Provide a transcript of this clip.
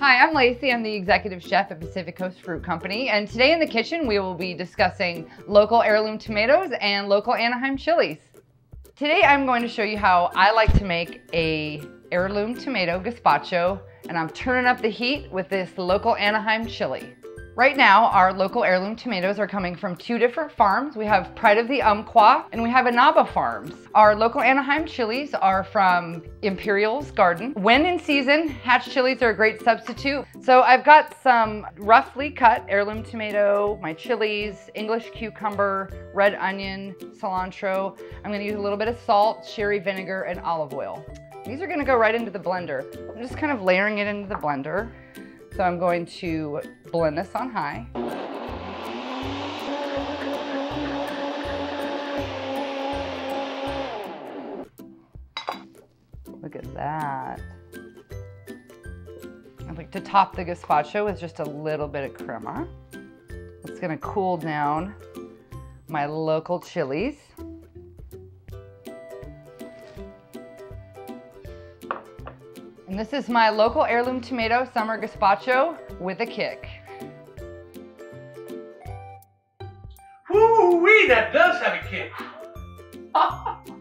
Hi, I'm Lacey. I'm the executive chef at Pacific Coast Fruit Company, and today in the kitchen we will be discussing local heirloom tomatoes and local Anaheim chilies. Today I'm going to show you how I like to make a heirloom tomato gazpacho, and I'm turning up the heat with this local Anaheim chili. Right now, our local heirloom tomatoes are coming from two different farms. We have Pride of the Umpqua and we have Inaba Farms. Our local Anaheim chilies are from Imperial's Garden. When in season, Hatch chilies are a great substitute. So I've got some roughly cut heirloom tomato, my chilies, English cucumber, red onion, cilantro. I'm gonna use a little bit of salt, sherry vinegar, and olive oil. These are gonna go right into the blender. I'm just kind of layering it into the blender. So I'm going to blend this on high. Look at that. I'd like to top the gazpacho with just a little bit of crema. It's gonna cool down my local chilies. And this is my local heirloom tomato summer gazpacho with a kick. Woo-wee, that does have a kick.